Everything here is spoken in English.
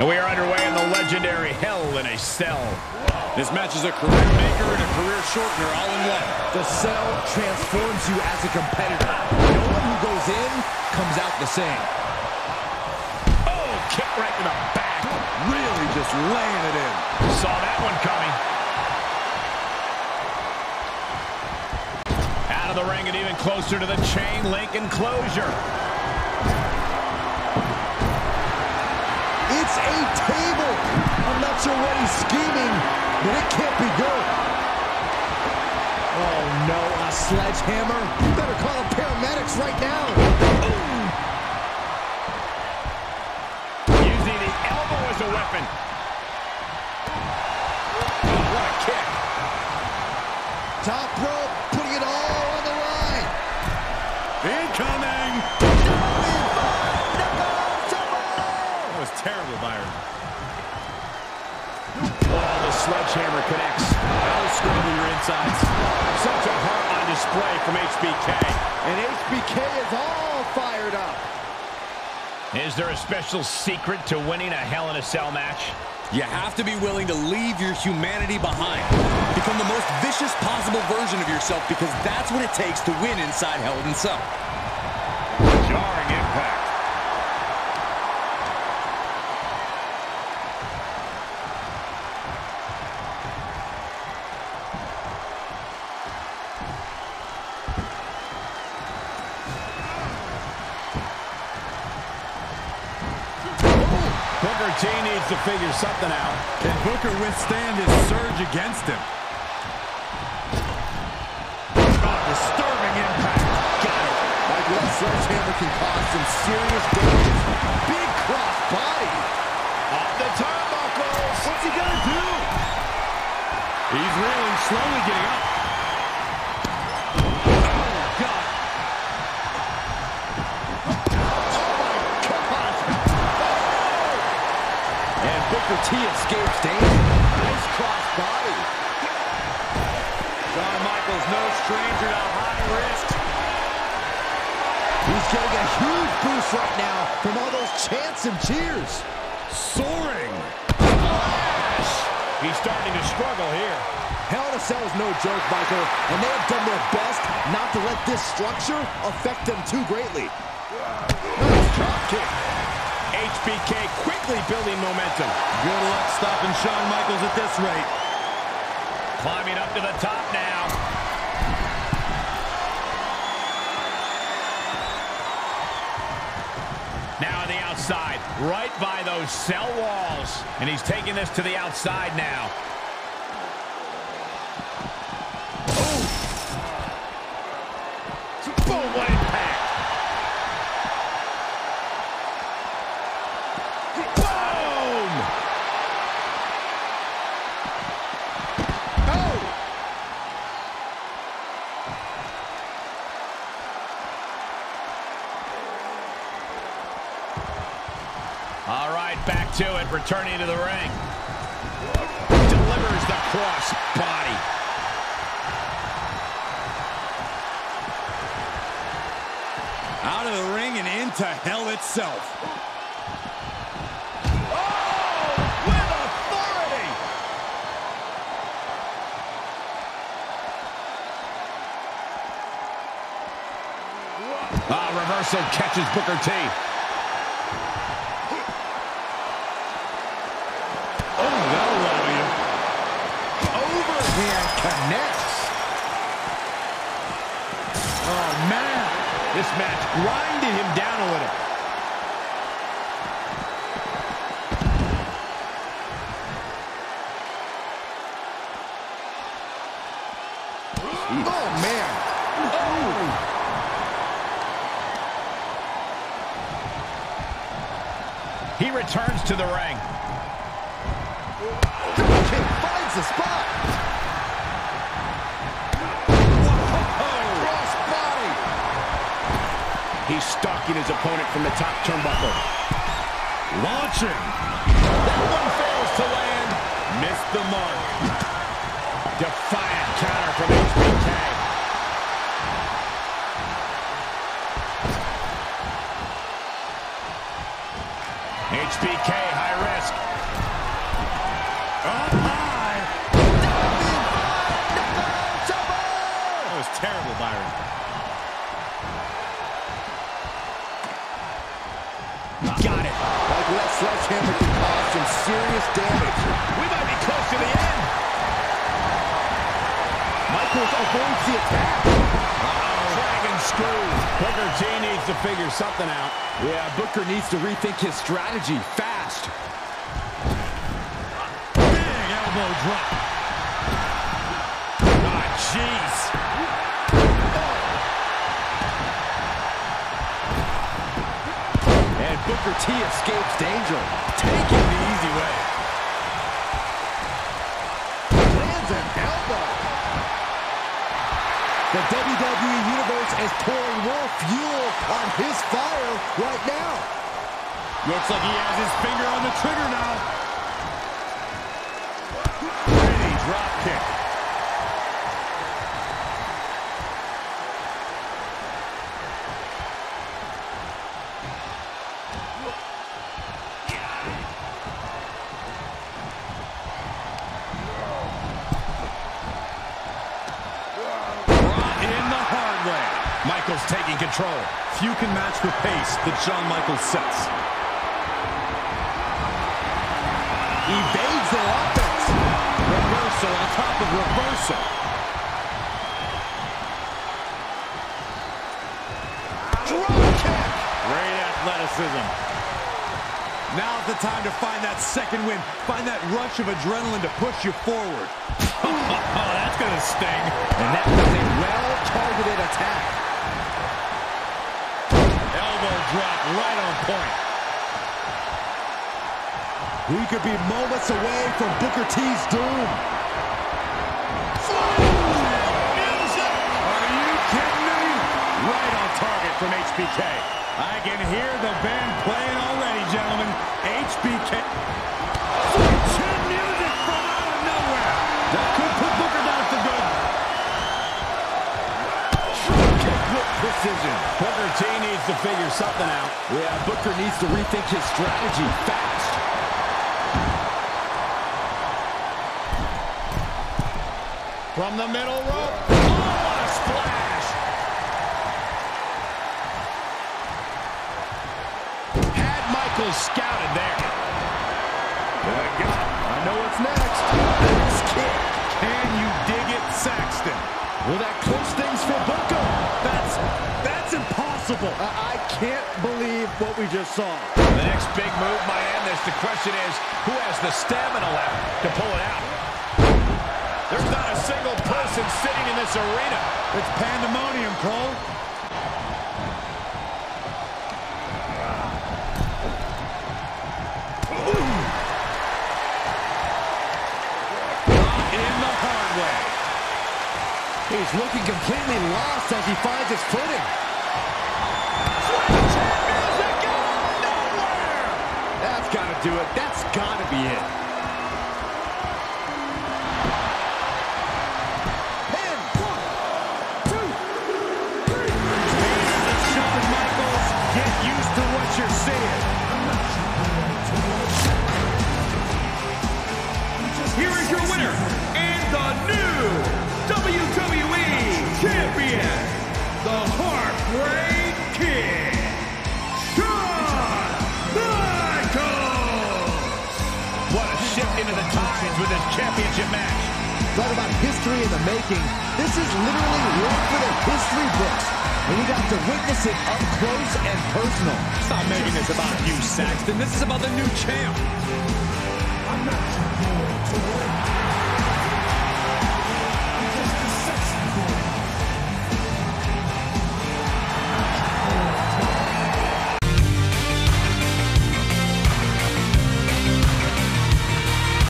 And we are underway in the legendary Hell in a Cell. This match is a career maker and a career shortener all in one. The Cell transforms you as a competitor. No one who goes in comes out the same. Oh, kick right to the back. Really just laying it in. Saw that one coming. Out of the ring and even closer to the chain link enclosure. It's a table. I'm not sure what he's scheming, but it can't be good. Oh, no, a sledgehammer. You better call the paramedics right now. Ooh. Using the elbow as a weapon. Oh, what a kick. Top rope, putting it all on the line. Incoming. Terrible, Byron. Oh, the sledgehammer connects. That'll scramble your insides. Such a heart on display from HBK. And HBK is all fired up. Is there a special secret to winning a Hell in a Cell match? You have to be willing to leave your humanity behind. Become the most vicious possible version of yourself, because that's what it takes to win inside Hell in a Cell. Jarring impact. Booker T needs to figure something out. Can Booker withstand his surge against him? Oh, disturbing impact. Got it. Like what sledgehammer can cause some serious damage. Big cross body. Off the turnbuckle. What's he going to do? He's really slowly getting up. Booker T escapes danger. Nice cross body. Shawn Michaels, no stranger to high risks. He's getting a huge boost right now from all those chants and cheers. Soaring. Flash. He's starting to struggle here. Hell in a Cell is no joke, Michael, and they have done their best not to let this structure affect them too greatly. Nice drop kick. HBK quickly building momentum. Good luck stopping Shawn Michaels at this rate. Climbing up to the top now. Now on the outside, right by those cell walls. And he's taking this to the outside now. Oh! Boom, what impact! All right, back to it, returning to the ring. Delivers the cross body. Out of the ring and into Hell itself. Oh, with authority! Reversal catches Booker T. Connects. Oh, man. This match grinded him down a little. Oh, man. Oh. He returns to the ring. He finds the spot. He's stalking his opponent from the top turnbuckle. Launching. That one fails to land. Missed the mark. Defiant counter from HBK. HBK, high risk. Up high. That was terrible, Byron. Got it. That left sledgehammer can cause some serious damage. We might be close to the end. Michaels avoids the attack. Dragon screw. Booker T needs to figure something out. Yeah, Booker needs to rethink his strategy fast. Big elbow drop. Ah, jeez. And Booker T escapes danger. Taking the easy way. Lands an elbow. The WWE Universe is pouring more fuel on his fire right now. Looks like he has his finger on the trigger now. Pretty drop kick. Michaels taking control. Few can match the pace that Shawn Michaels sets. Evades their offense. Reversal on top of reversal. Drop kick. Great athleticism. Now's the time to find that second wind. Find that rush of adrenaline to push you forward. Oh, that's going to sting. And that was a well-targeted attack. Drop right on point. We could be moments away from Booker T's doom. Music! Are you kidding me? Right on target from HBK. I can hear the band playing already, gentlemen. HBK. Two music from out of nowhere. That could put Booker down for good. With precision. Booker T needs to figure something out. Yeah, Booker needs to rethink his strategy fast. From the middle rope. Oh, what a splash! Had Michaels scouted there. I know what's next. This kick. Can you dig it, Saxton? Will that close things for Booker? That's impossible. I can't believe what we just saw. The next big move might end this. The question is, who has the stamina left to pull it out? There's not a single person sitting in this arena. It's pandemonium, Cole. He's looking completely lost as he finds his footing. Switch! Music out of nowhere! That's got to do it. That's got to be it. And 1, 2, 3. Shawn Michaels, get used to what you're seeing. Here is your winner and the new WWE Champion, the Heartbreak Kid, Shawn Michaels! What a shift into the tides with this championship match. Talk about history in the making. This is literally work for the history books. And we got to witness it up close and personal. Stop making this about you, Saxton. This is about the new champ. I'm not your boy,